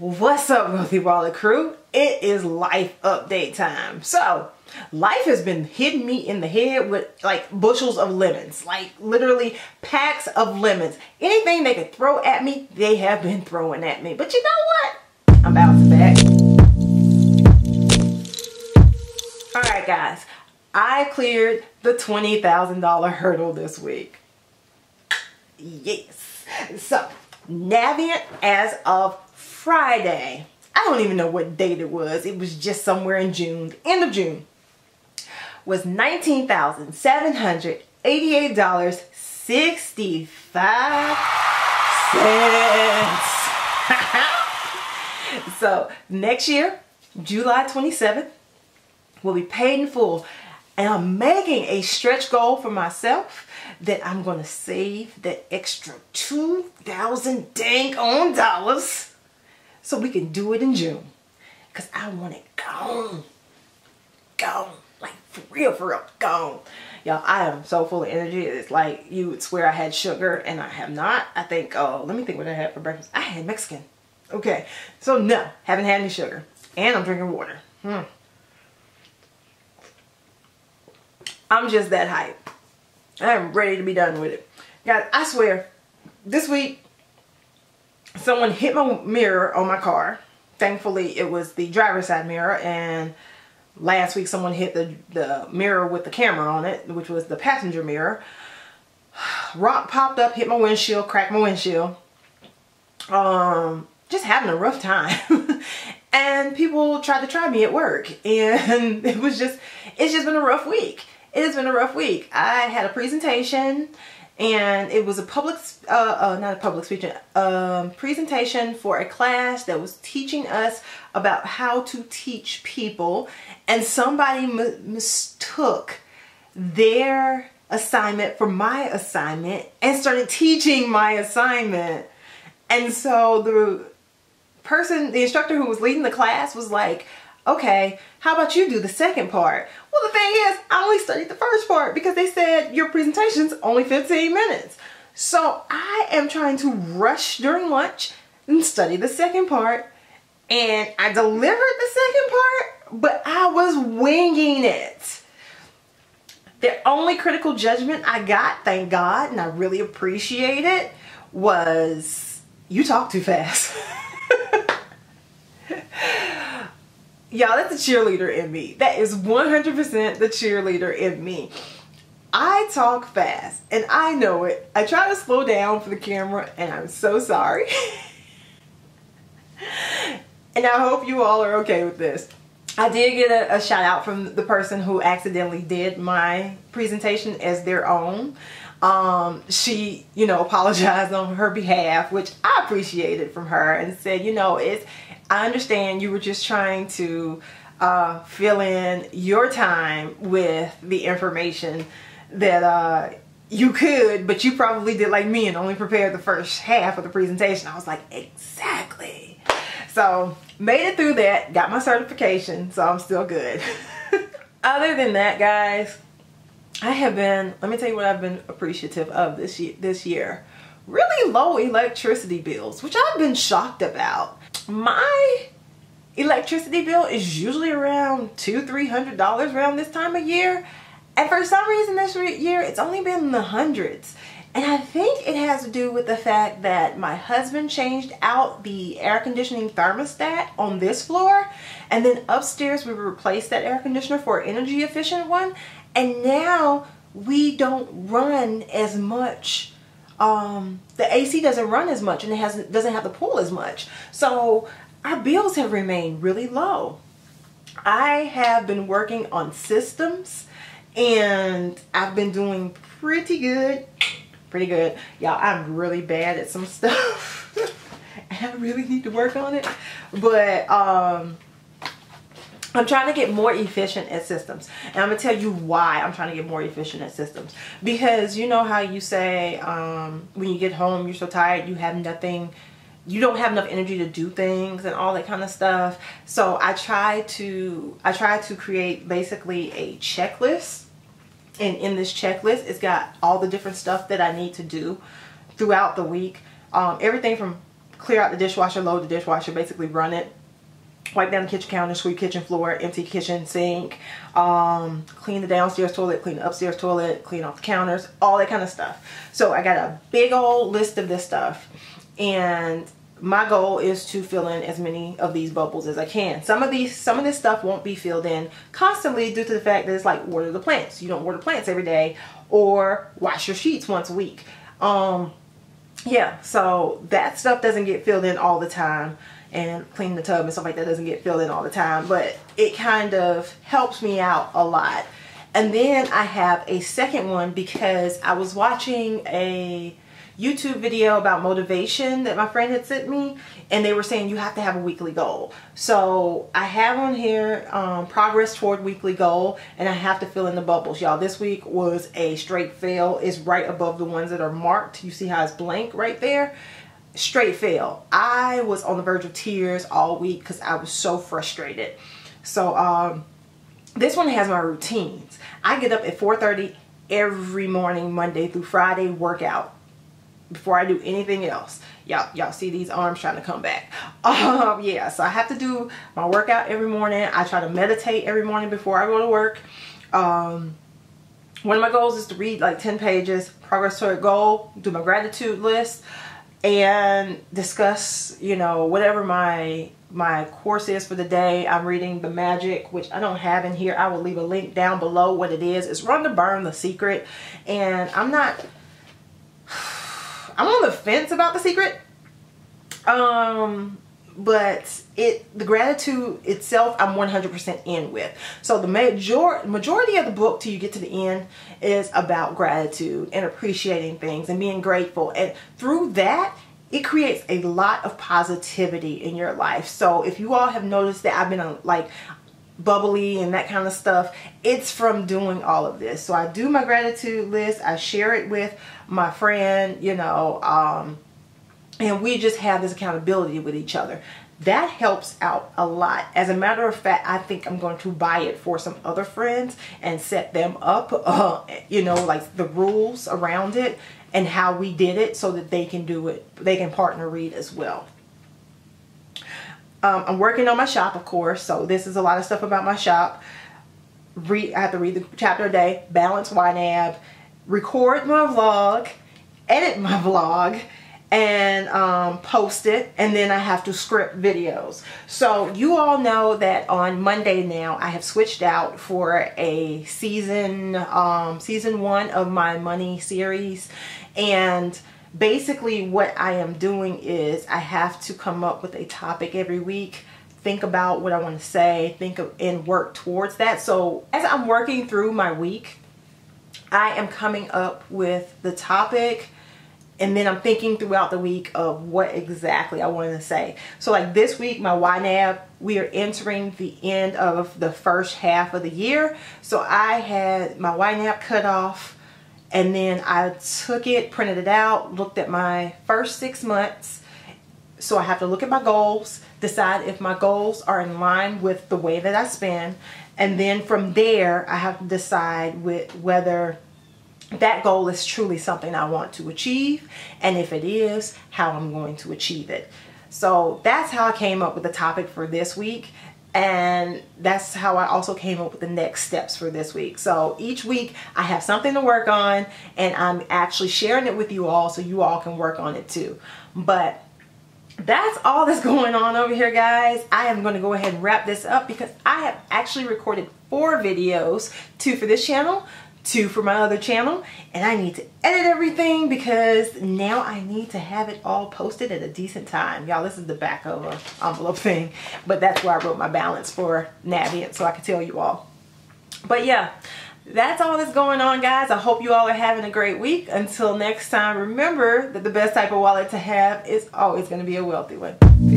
What's up, Wealthy Wallet crew? It is life update time. So life has been hitting me in the head with like bushels of lemons, like literally packs of lemons. Anything they could throw at me, they have been throwing at me. But you know what? I'm bouncing back. All right, guys, I cleared the $20,000 hurdle this week. Yes. So Navient as of Friday. I don't even know what date it was. It was just somewhere in June, end of June, was $19,788.65. So next year, July 27th, will be paid in full. And I'm making a stretch goal for myself that I'm going to save that extra $2,000 dang on dollars so we can do it in June, because I want it gone. Gone. Like for real, gone. Y'all, I am so full of energy. It's like you would swear I had sugar, and I have not. I think, oh, let me think what I had for breakfast. I had Mexican. Okay. So no, haven't had any sugar. And I'm drinking water. I'm just that hype. I am ready to be done with it. Guys, I swear, this week, someone hit my mirror on my car. Thankfully, it was the driver's side mirror, and last week someone hit the mirror with the camera on it, which was the passenger mirror. Rock popped up, hit my windshield, cracked my windshield. Just having a rough time. And people tried to try me at work, and it was just, it's just been a rough week. It has been a rough week. I had a presentation, and it was a public, not a public speech, presentation for a class that was teaching us about how to teach people. And somebody mistook their assignment for my assignment and started teaching my assignment. And so the person, the instructor who was leading the class was like, okay, how about you do the second part? Well, the thing is, I only studied the first part because they said your presentation's only 15 minutes. So I am trying to rush during lunch and study the second part. And I delivered the second part, but I was winging it. The only critical judgment I got, thank God, and I really appreciate it, was you talk too fast. Y'all, that's the cheerleader in me. That is 100% the cheerleader in me. I talk fast, and I know it. I try to slow down for the camera, and I'm so sorry. And I hope you all are okay with this. I did get a shout out from the person who accidentally did my presentation as their own. She, you know, apologized on her behalf, which I appreciated from her, and said, you know, I understand you were just trying to fill in your time with the information that you could, but you probably did like me and only prepared the first half of the presentation. I was like, exactly. So made it through that, got my certification, so I'm still good. Other than that, guys, I have been, let me tell you what I've been appreciative of this year. Really low electricity bills, which I've been shocked about. My electricity bill is usually around $200-$300 around this time of year, and for some reason this year it's only been in the hundreds. And I think it has to do with the fact that my husband changed out the air conditioning thermostat on this floor, and then upstairs we replaced that air conditioner for an energy efficient one, and now we don't run as much. The AC doesn't run as much, and it doesn't have to pull as much. So our bills have remained really low. I have been working on systems, and I've been doing pretty good. Pretty good. Y'all, I'm really bad at some stuff. I really need to work on it. But I'm trying to get more efficient at systems. And I'm going to tell you why I'm trying to get more efficient at systems. Because you know how you say when you get home, you're so tired, you have nothing, you don't have enough energy to do things and all that kind of stuff. So I try to create basically a checklist. And in this checklist, it's got all the different stuff that I need to do throughout the week. Everything from clear out the dishwasher, load the dishwasher, basically run it, wipe down the kitchen counter, sweep kitchen floor, empty kitchen sink, clean the downstairs toilet, clean the upstairs toilet, clean off the counters, all that kind of stuff. So I got a big old list of this stuff, and my goal is to fill in as many of these bubbles as I can. Some of this stuff won't be filled in constantly due to the fact that it's like water the plants. You don't water plants every day or wash your sheets once a week. Yeah, so that stuff doesn't get filled in all the time, and clean the tub and stuff like that doesn't get filled in all the time, but it kind of helps me out a lot. And then I have a second one because I was watching a YouTube video about motivation that my friend had sent me, and they were saying you have to have a weekly goal. So I have on here progress toward weekly goal, and I have to fill in the bubbles. Y'all, this week was a straight fail. It's right above the ones that are marked. You see how it's blank right there? Straight fail. I was on the verge of tears all week because I was so frustrated. So this one has my routines. I get up at 4:30 every morning, Monday through Friday, workout before I do anything else. Y'all see these arms trying to come back. Yeah, so I have to do my workout every morning. I try to meditate every morning before I go to work. One of my goals is to read like 10 pages, progress toward a goal, do my gratitude list, and discuss, you know, whatever my course is for the day. I'm reading The Magic, which I don't have in here. I will leave a link down below what it is. It's Rhonda Byrne, The Secret, and I'm on the fence about The Secret, but the gratitude itself I'm 100% in with. So the majority of the book till you get to the end is about gratitude and appreciating things and being grateful, and through that it creates a lot of positivity in your life. So if you all have noticed that I've been on like bubbly and that kind of stuff, it's from doing all of this. So I do my gratitude list, I share it with my friend, you know, and we just have this accountability with each other. That helps out a lot. As a matter of fact, I think I'm going to buy it for some other friends and set them up, you know, like the rules around it and how we did it so that they can do it, they can partner read as well. I'm working on my shop, of course, so this is a lot of stuff about my shop. I have to read the chapter a day, balance YNAB, record my vlog, edit my vlog, and post it, and then I have to script videos. So you all know that on Monday now I have switched out for a season 1 of my money series, and basically what I am doing is I have to come up with a topic every week, think about what I want to say, and work towards that. So as I'm working through my week, I am coming up with the topic, and then I'm thinking throughout the week of what exactly I wanted to say. So like this week, my YNAB, we are entering the end of the first half of the year. So I had my YNAB cut off, and then I took it, printed it out, looked at my first 6 months. So I have to look at my goals, decide if my goals are in line with the way that I spend. And then from there, I have to decide whether that goal is truly something I want to achieve, and if it is, how I'm going to achieve it. So that's how I came up with the topic for this week. And that's how I also came up with the next steps for this week. So each week I have something to work on, and I'm actually sharing it with you all so you all can work on it too. But that's all that's going on over here, guys. I am going to go ahead and wrap this up because I have actually recorded 4 videos, 2 for this channel, 2 for my other channel, and I need to edit everything because now I need to have it all posted at a decent time. Y'all, this is the back of an envelope thing, but that's where I wrote my balance for Navient so I can tell you all. But yeah, that's all that's going on, guys. I hope you all are having a great week. Until next time, remember that the best type of wallet to have is always going to be a wealthy one.